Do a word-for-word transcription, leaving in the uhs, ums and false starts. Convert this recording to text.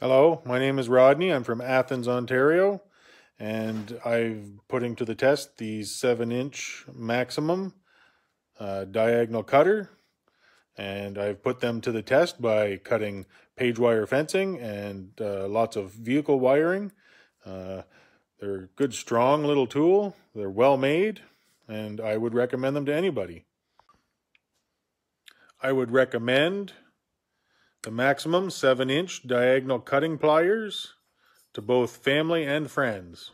Hello, my name is Rodney. I'm from Athens, Ontario, and I'm putting to the test the seven inch MAXIMUM uh, diagonal cutter, and I've put them to the test by cutting page wire fencing and uh, lots of vehicle wiring. Uh, they're a good, strong little tool. They're well made, and I would recommend them to anybody. I would recommend the MAXIMUM seven inch diagonal cutting pliers to both family and friends.